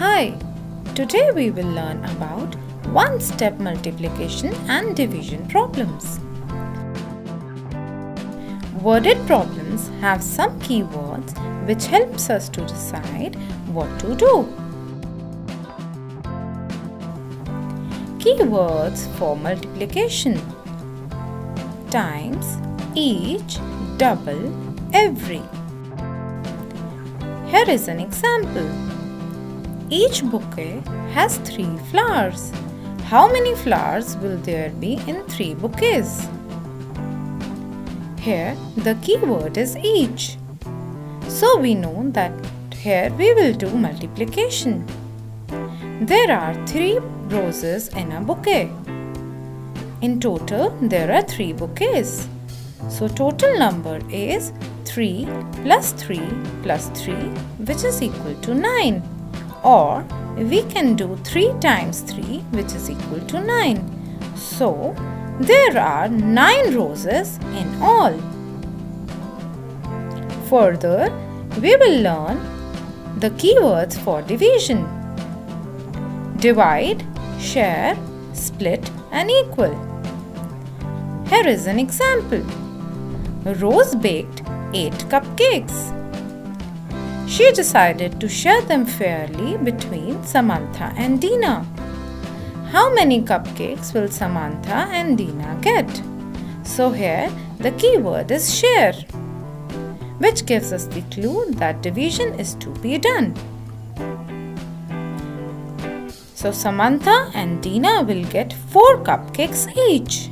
Hi, today we will learn about one-step multiplication and division problems. Worded problems have some keywords which helps us to decide what to do. Keywords for multiplication: times, each, double, every. Here is an example. Each bouquet has 3 flowers. How many flowers will there be in 3 bouquets? Here the keyword is each. So we know that here we will do multiplication. There are 3 roses in a bouquet. In total there are 3 bouquets. So total number is 3 plus 3 plus 3, which is equal to 9. Or we can do 3 times 3, which is equal to 9. So there are 9 roses in all. Further, we will learn the keywords for division: divide, share, split and equal. Here is an example. Rose baked 8 cupcakes. She decided to share them fairly between Samantha and Dina. How many cupcakes will Samantha and Dina get? So here the keyword is share, which gives us the clue that division is to be done. So Samantha and Dina will get 4 cupcakes each.